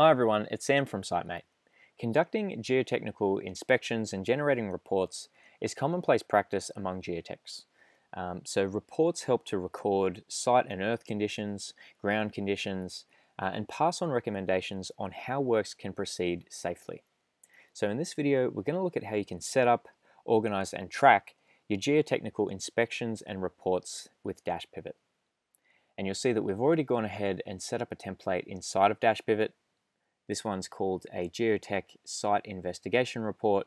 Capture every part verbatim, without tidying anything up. Hi everyone, it's Sam from Sitemate. Conducting geotechnical inspections and generating reports is commonplace practice among geotechs. Um, so reports help to record site and earth conditions, ground conditions, uh, and pass on recommendations on how works can proceed safely. So in this video, we're going to look at how you can set up, organize, and track your geotechnical inspections and reports with Dashpivot. And you'll see that we've already gone ahead and set up a template inside of Dashpivot. This one's called a Geotech Site Investigation Report.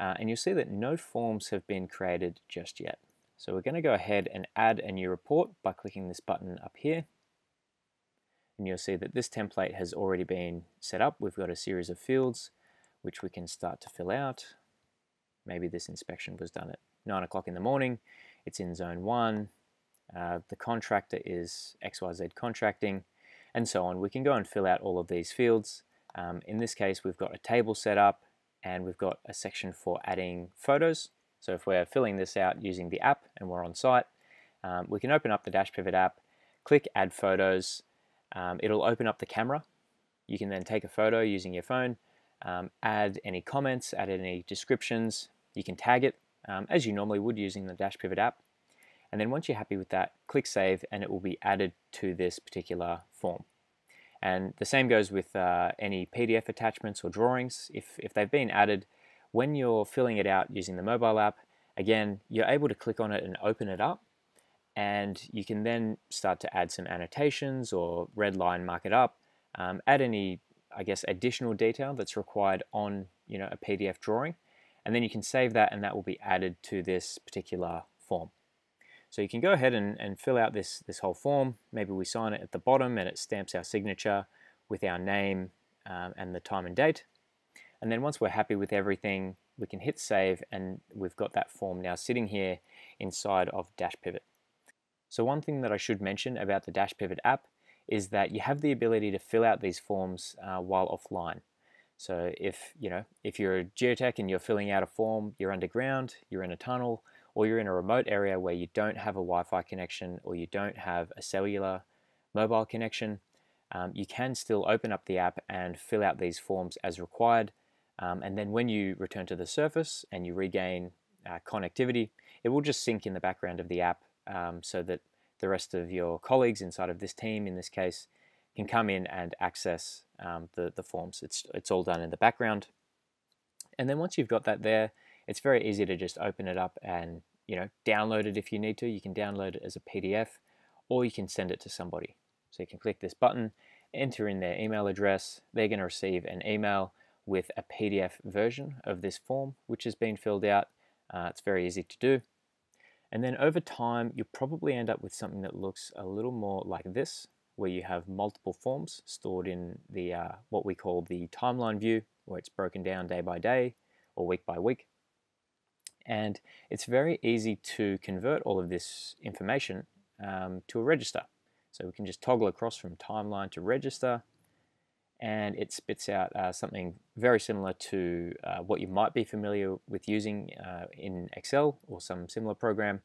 Uh, and you'll see that no forms have been created just yet. So we're going to go ahead and add a new report by clicking this button up here. And you'll see that this template has already been set up. We've got a series of fields which we can start to fill out. Maybe this inspection was done at nine o'clock in the morning. It's in zone one. Uh, the contractor is X Y Z Contracting, and so on. We can go and fill out all of these fields. Um, in this case, we've got a table set up and we've got a section for adding photos. So if we're filling this out using the app and we're on site, um, we can open up the Dashpivot app, click Add Photos. Um, it'll open up the camera. You can then take a photo using your phone, um, add any comments, add any descriptions. You can tag it um, as you normally would using the Dashpivot app. And then once you're happy with that, click Save and it will be added to this particular form. And the same goes with uh, any P D F attachments or drawings. If, if they've been added, when you're filling it out using the mobile app, again, you're able to click on it and open it up. And you can then start to add some annotations or red line mark it up, um, add any, I guess, additional detail that's required on you know, a P D F drawing. And then you can save that and that will be added to this particular form. So you can go ahead and, and fill out this, this whole form. Maybe we sign it at the bottom and it stamps our signature with our name um, and the time and date. And then once we're happy with everything, we can hit save and we've got that form now sitting here inside of Dashpivot. So one thing that I should mention about the Dashpivot app is that you have the ability to fill out these forms uh, while offline. So if, you know, if you're a geotech and you're filling out a form, you're underground, you're in a tunnel, or you're in a remote area where you don't have a Wi-Fi connection or you don't have a cellular mobile connection, um, you can still open up the app and fill out these forms as required. Um, and then when you return to the surface and you regain uh, connectivity, it will just sync in the background of the app um, so that the rest of your colleagues inside of this team, in this case, can come in and access um, the, the forms. It's, it's all done in the background. And then once you've got that there, it's very easy to just open it up and you know download it if you need to. You can download it as a P D F or you can send it to somebody. So you can click this button, enter in their email address. They're going to receive an email with a P D F version of this form which has been filled out. Uh, it's very easy to do. And then over time you'll probably end up with something that looks a little more like this, where you have multiple forms stored in the uh, what we call the timeline view, where it's broken down day by day or week by week. And it's very easy to convert all of this information um, to a register. So we can just toggle across from timeline to register and it spits out uh, something very similar to uh, what you might be familiar with using uh, in Excel or some similar program.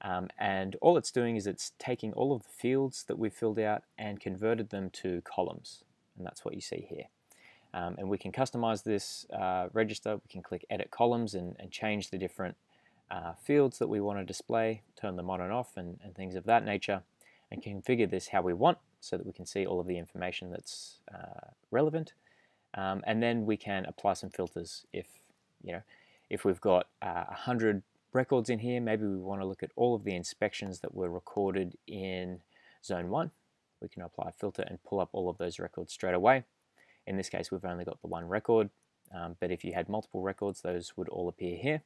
Um, and all it's doing is it's taking all of the fields that we've filled out and converted them to columns. And that's what you see here. Um, and we can customize this uh, register. We can click Edit Columns and, and change the different uh, fields that we want to display, turn them on and off and, and things of that nature, and configure this how we want so that we can see all of the information that's uh, relevant. Um, and then we can apply some filters if, you know, if we've got uh, one hundred records in here, maybe we want to look at all of the inspections that were recorded in Zone one. We can apply a filter and pull up all of those records straight away. In this case, we've only got the one record, um, but if you had multiple records, those would all appear here.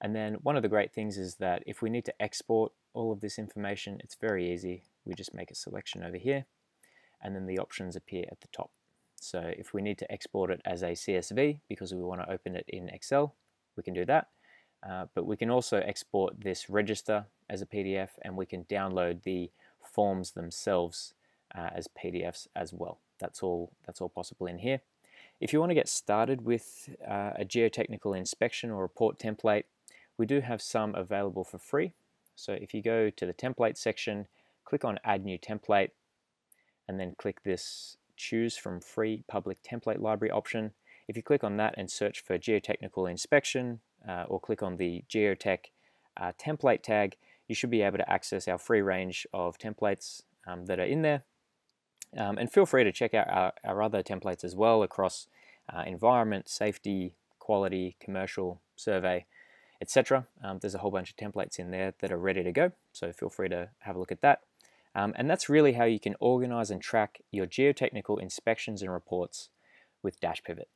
And then one of the great things is that if we need to export all of this information, it's very easy. We just make a selection over here, and then the options appear at the top. So if we need to export it as a C S V because we want to open it in Excel, we can do that. Uh, but we can also export this register as a P D F, and we can download the forms themselves uh, as P D Fs as well. That's all, that's all possible in here. If you want to get started with uh, a geotechnical inspection or report template, we do have some available for free. So if you go to the template section, click on Add New Template, and then click this choose from free public template library option. If you click on that and search for geotechnical inspection, uh, or click on the geotech uh, template tag, you should be able to access our free range of templates um, that are in there. Um, and feel free to check out our, our other templates as well across uh, environment, safety, quality, commercial, survey, et cetera. Um, there's a whole bunch of templates in there that are ready to go, so feel free to have a look at that. Um, and that's really how you can organize and track your geotechnical inspections and reports with Dashpivot.